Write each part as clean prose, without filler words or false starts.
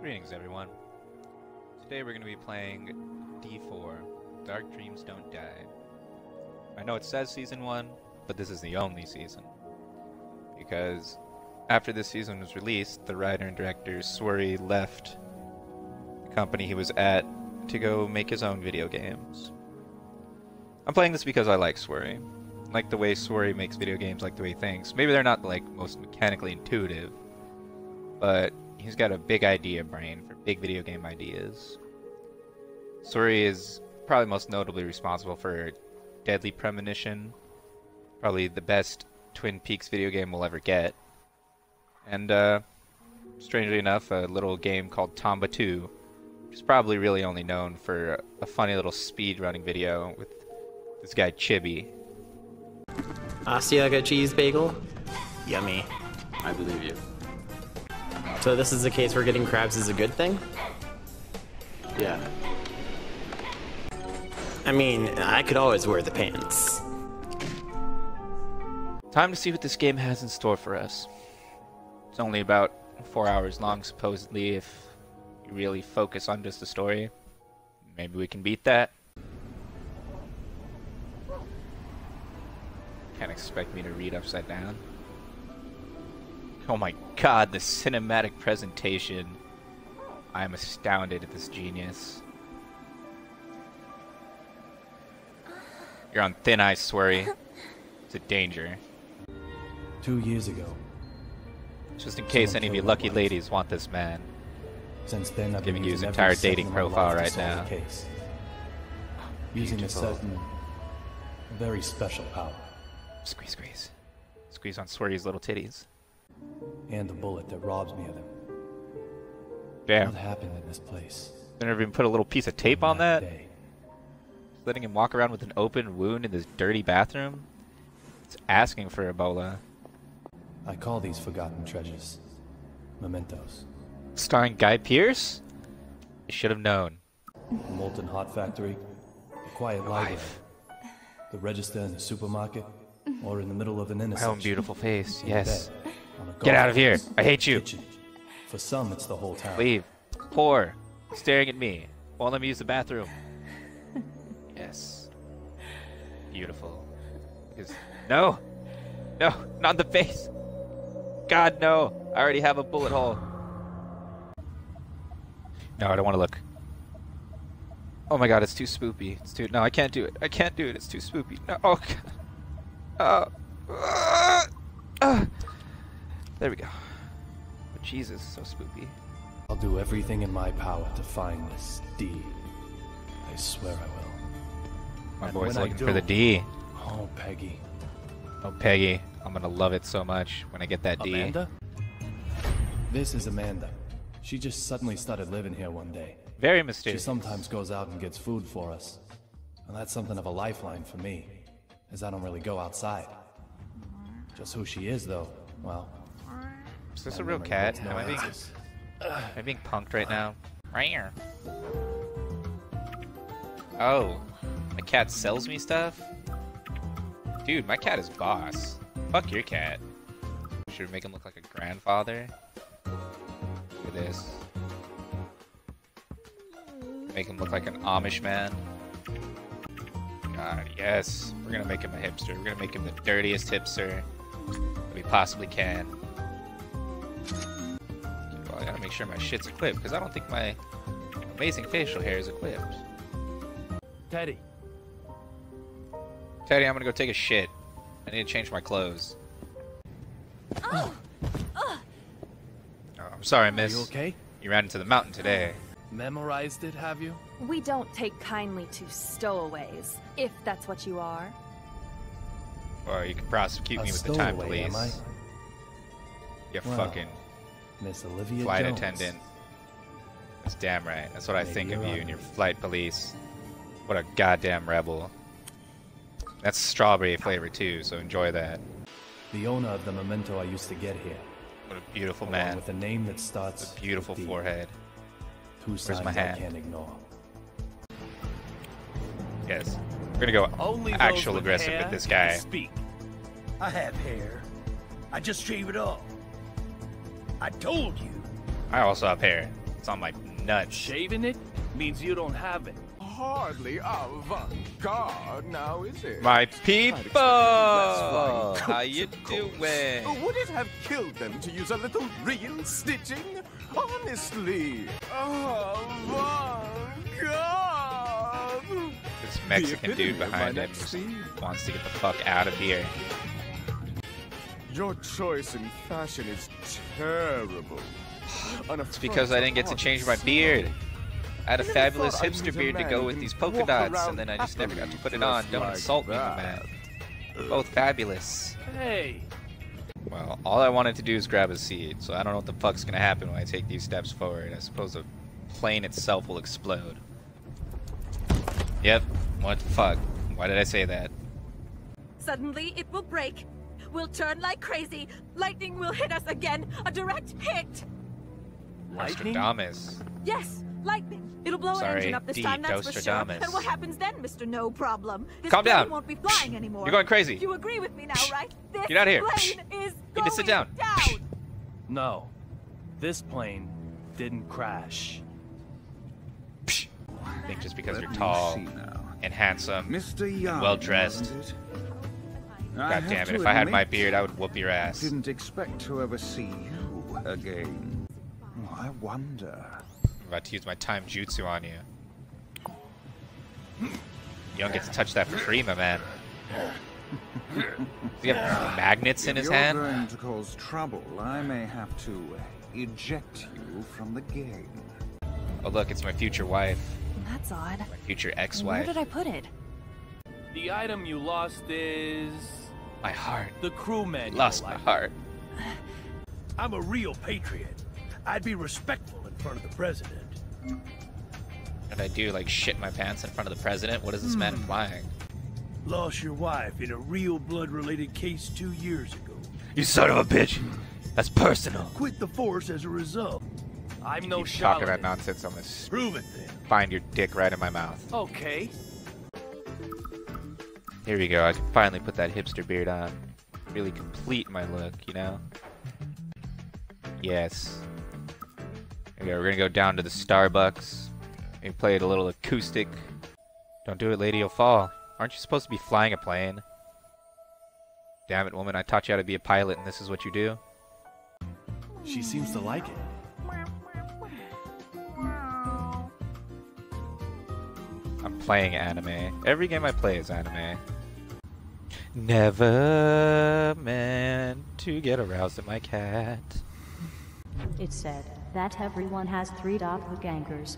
Greetings, everyone. Today we're going to be playing D4, Dark Dreams Don't Die. I know it says Season 1, but this is the only season. Because after this season was released, the writer and director Swery left the company he was at to go make his own video games. I'm playing this because I like Swery. I like the way Swery makes video games, like the way he thinks. Maybe they're not like most mechanically intuitive, but he's got a big idea brain for big video game ideas. Swery is probably most notably responsible for Deadly Premonition, probably the best Twin Peaks video game we'll ever get, and strangely enough, a little game called Tomba 2, which is probably really only known for a funny little speedrunning video with this guy Chibi. Asiago cheese bagel? Yummy. I believe you. So this is the case where getting crabs is a good thing? Yeah. I mean, I could always wear the pants. Time to see what this game has in store for us. It's only about 4 hours long, supposedly, if you really focus on just the story. Maybe we can beat that. Can't expect me to read upside down. Oh my god, the cinematic presentation. I'm astounded at this genius. You're on thin ice, Swery. It's a danger. 2 years ago. Just in case any of you lucky ladies want this man. Since then, I've giving you his entire dating profile right now. Using a certain, very special power. Squeeze, squeeze. Squeeze on Swery's little titties. And the bullet that robs me of them. Damn. What happened in this place? They never even put a little piece of tape on that? Just letting him walk around with an open wound in this dirty bathroom? It's asking for Ebola. I call these forgotten treasures mementos. Starring Guy Pierce? You should have known. The molten hot factory, the quiet life, the register in the supermarket, or in the middle of an innocent. My own beautiful face, yes. Get out of here! I hate you! Kitchen. For some, it's the whole town. Leave. Poor. Staring at me. Won't let me use the bathroom. Yes. Beautiful. Because... No! No! Not in the face! God, no! I already have a bullet hole. No, I don't want to look. Oh my god, it's too spoopy. It's too... No, I can't do it. I can't do it. It's too spoopy. No. Oh, god. There we go. But Jesus, so spooky. I'll do everything in my power to find this D. I swear I will. My boy's looking for the D. Oh, Peggy. Oh, Peggy. I'm gonna love it so much when I get that D. Amanda? This is Amanda. She just suddenly started living here one day. Very mysterious. She sometimes goes out and gets food for us. And that's something of a lifeline for me, as I don't really go outside. Just who she is, though, well... Is this a real cat? Am I being punked right now? Right here. Oh, my cat sells me stuff? Dude, my cat is boss. Fuck your cat. Should we make him look like a grandfather? Look at this. Make him look like an Amish man. God, yes. We're gonna make him a hipster. We're gonna make him the dirtiest hipster that we possibly can. I gotta make sure my shit's equipped, because I don't think my amazing facial hair is equipped. Teddy. Teddy, I'm gonna go take a shit. I need to change my clothes. Oh, I'm sorry, miss. You okay? You ran into the mountain today. Memorized it, have you? We don't take kindly to stowaways, if that's what you are. Or you can prosecute me with the time police. Am I? You fucking... Miss Olivia Flight Jones. Attendant. That's damn right. That's what I think of you and your flight police. What a goddamn rebel. That's strawberry flavor too, so enjoy that. The owner of the memento I used to get here. What a beautiful man. With a name that starts. A beautiful forehead. Where's my hand? I can't ignore. Yes. We're gonna go only actual aggressive with this guy. Speak. I have hair. I just shave it off. I told you. I also have hair. It's on my nuts. Shaving it means you don't have it. Hardly avant-garde now, is it? My people! How you doing? Would it have killed them to use a little real stitching? Honestly, avant-garde! This Mexican dude behind him wants to get the fuck out of here. Your choice in fashion is terrible. It's because I didn't get to change my beard. I had a fabulous hipster beard to go with these polka dots, and then I just never got to put it on. Don't insult me, man. Both fabulous. Hey. Well, all I wanted to do is grab a seed, so I don't know what the fuck's gonna happen when I take these steps forward. I suppose the plane itself will explode. Yep. What the fuck? Why did I say that? Suddenly, it will break. We'll turn like crazy. Lightning will hit us again. A direct hit. Nostradamus. Yes. Lightning. It'll blow an engine up this time, that's for sure. And what happens then, Mr. No Problem? This Calm down. Won't be flying anymore. You're going crazy. You agree with me now, right? This Get out of here. Plane is going to sit down. No. This plane didn't crash. I think just because you're tall and handsome and well-dressed. God damn it. If I had my beard, I would whoop your ass. I didn't expect to ever see you again. Oh, I wonder... I'm about to use my time jutsu on you. You don't get to touch that for free, my man. Does he have magnets in his hand? If you're going to cause trouble, I may have to eject you from the game. Oh look, it's my future wife. That's odd. My future ex-wife. Where did I put it? The item you lost is... my heart. The crew manual. Lost my heart. I'm a real patriot. I'd be respectful in front of the president. If I do like shit my pants in front of the president, what is this man implying? Lost your wife in a real blood-related case 2 years ago. You son of a bitch! That's personal. Quit the force as a result. I'm no charlatan. Talking about nonsense on this. Prove it then. Find your dick right in my mouth. Okay. Here we go. I can finally put that hipster beard on. Really complete my look, you know. Yes. Okay, we're gonna go down to the Starbucks. We play it a little acoustic. Don't do it, lady, you'll fall. Aren't you supposed to be flying a plane? Damn it, woman, I taught you how to be a pilot and this is what you do? She seems to like it. I'm playing anime. Every game I play is anime. Never meant to get aroused at my cat. It said that everyone has 3 doppelgangers.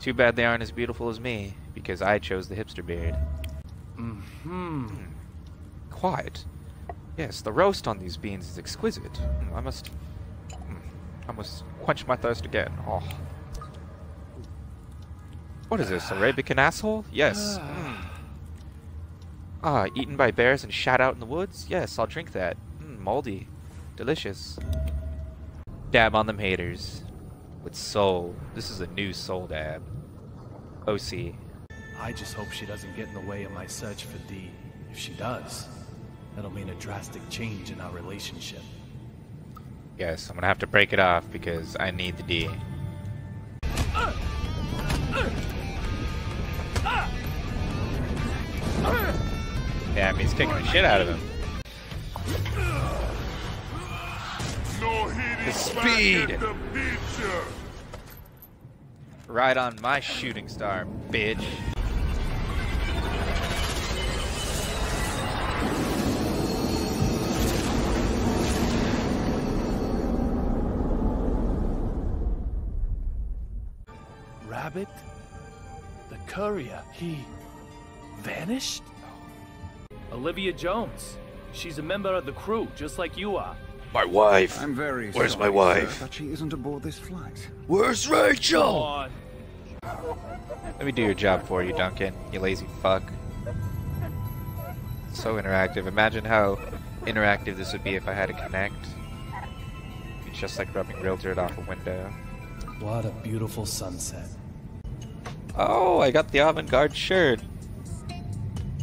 Too bad they aren't as beautiful as me, because I chose the hipster beard. Quiet. Yes, the roast on these beans is exquisite. I must quench my thirst again. Oh. What is this, Arabican asshole? Yes. Ah, eaten by bears and shot out in the woods? Yes, I'll drink that. Moldy. Delicious. Dab on them haters. With soul. This is a new soul dab. OC. I just hope she doesn't get in the way of my search for D. If she does, that'll mean a drastic change in our relationship. Yes, I'm gonna have to break it off because I need the D. Damn, he's kicking the shit out of him. The speed! Right on my shooting star, bitch. Rabbit? The courier, he... vanished? Olivia Jones. She's a member of the crew, just like you are. My wife. I'm very Where's sorry, my wife? But she isn't aboard this flight. Where's Rachel? Let me do your job for you, Duncan. You lazy fuck. So interactive. Imagine how interactive this would be if I had to connect. It's just like rubbing real dirt off a window. What a beautiful sunset. Oh, I got the avant-garde shirt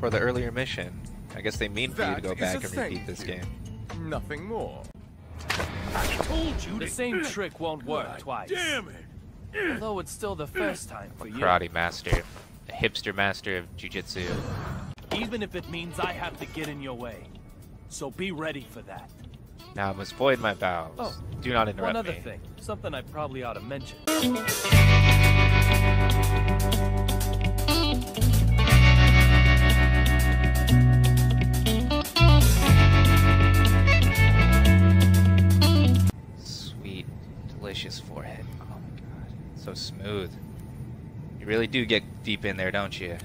for the earlier mission. I guess they mean for you to go back and repeat this game. Nothing more. I told you the same trick won't work twice. Damn it! Although it's still the first time for you. Karate master, a hipster master of jiu-jitsu. Even if it means I have to get in your way, so be ready for that. Now I must void my vows. Oh, do not interrupt me. One other thing, something I probably ought to mention. Sweet, delicious forehead. Oh my god, so smooth. You really do get deep in there, don't you?